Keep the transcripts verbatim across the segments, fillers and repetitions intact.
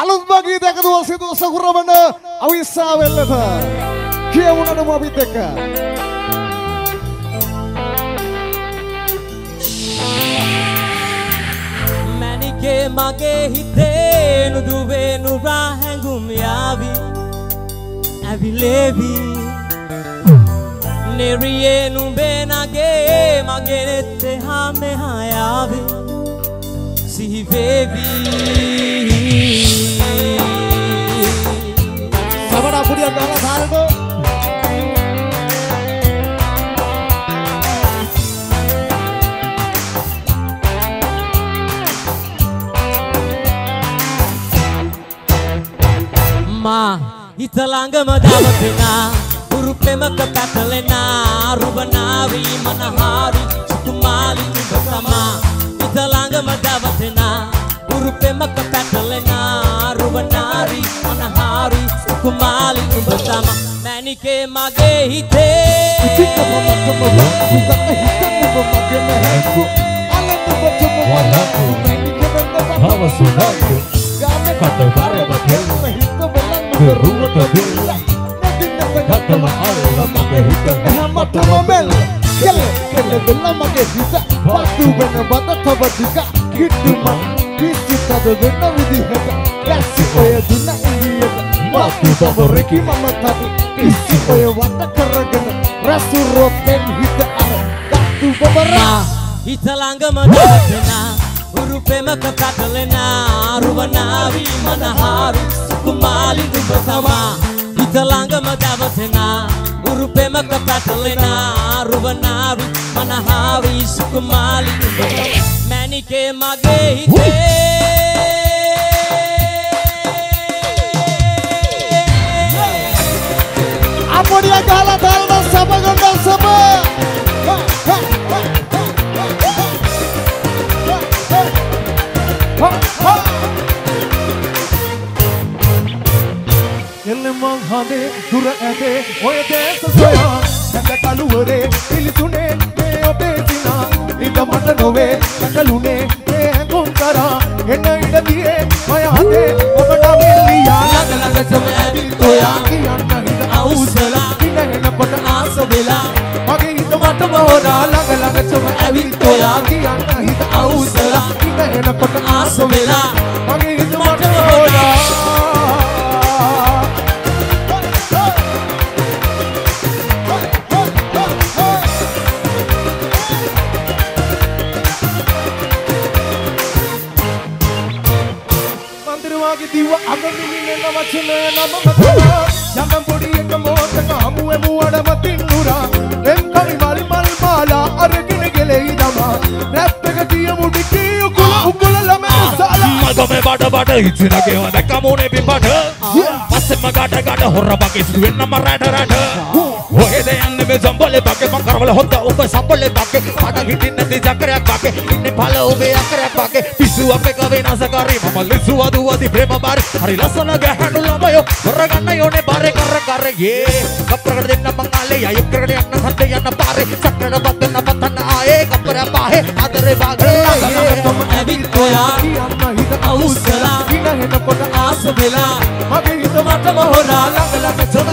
අලුත් භාගී දෙක දවසේ දවස කුරවන අවිස්සාවෙල්ලත කියමුනම අපිත් එක්ක මැනිකේ මගේ හිතේ නුදුවේ නුරා හැඟුම් යාවි ඇවිලේවි නෙරියේ නුඹේ නගේ මගේ නෙත් එහා මෙහා යාවි See baby Sabara puriya dala thalgo Ma hitalanga madavena urupema ka patalena rubanavi manahari sukumali batama Dalanga madavatena, urupe makapatalena, rubanari manahari, kumali umbatama. Mani ke mage hite. Chikka mama chama waku, kaka hita mama mage mehaku. Alam mama chama waku, mani ke mama hawa sunaku. Kame kata bara matelu, hita belang keruwa tabilu. Nadi nadi kata maala mage hita, nama tama melu. Kele kele belang mage hita. Batu benar batat sabar jika gitu man, gitu kado benar widihak. Kasi oya duna India, batu sabar reki mama tadi. Isi oya watak keragana, rasul roten hita arah. Batu babara, hita langga madena, urupe makakatalena, rubanavi manahari, kumali tu bersama. Hita langga madena, urupe makakatalena, rubanavi. Manahavi sukumali mani ke mage hite apodiya gala dalna sabaganda saba elle manghade dura ade oy desa soya nanda kaluware ilisune Idamata nove, kakalune, engum kara, enna idadiye, maya hate, apata meliya, laga laga samadi toya, kiyanna hita ausala, kinena pata asavela, mage idamata bahona, laga laga samadi toya, kiyanna hita ausala, kinena pata asavela, mage idamata bahona. Diwa agamini nena vachne nama matala yamam podi ekamota kamu emu adamatinura enkari mal mal mala aragine gele idama rappeka tiya mudiki ukula ukula lame sala magame bada bada hithina gewa dakamone bimbata passe magata gata horra bage suwenna marada rada ohede yanne me zambole bage makarwala hotta oba sambole bage pada hitinne de jakarya bage inne phala obe akarya bage pisu ape kave nasakari mama lisu adu adi prema bar hari lasana gahanu lamayo horaganna yone bare karra karre ye kapragada denna mangale ayukkarada yanna satte yanna bare sakrana badanna badanna aaye kapra paahe adare bage nagatama abil toya yanna hita ausala kinahena kota aasabela mage hitamata mohona lagala chama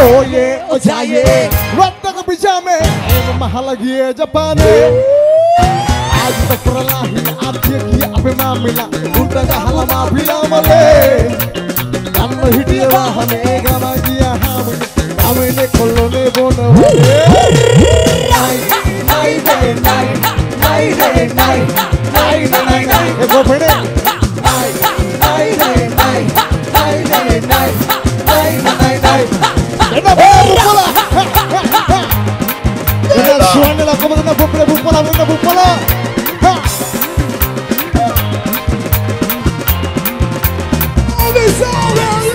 Oh yeah, oh yeah. Ratta Kapijame, Mahalagiye Japane. Aaj takralahi aapke ki apna mila unta ka halama bila male amma hitiwa hame gama kiya hamne amne kolone bon hai hai hai hai hai hai hai hai hai hai e go phede hai hai hai hai hai hai hai hai hai ena bhupala ena suanne la komana bhupala bhupala bhupala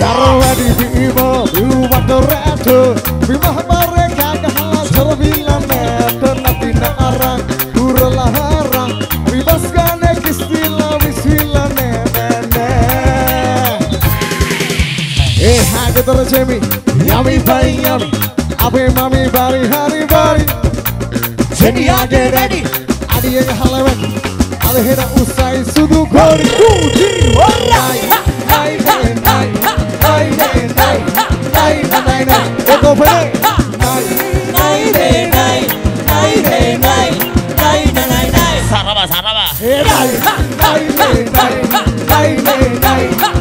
Darwadi diva, you want the red? الدور في محبارك عندها شربي لما كنا في نهارا دور لهارا في بسكانك استيلا وسيلا نبنا إيه حاجة ترجمي يامي باري يامي أبي مامي باري هاري باري جني عادي رادي عادي يجحلمن على هنا أوساي سودو كوري كوجي وراي Saraba, saraba.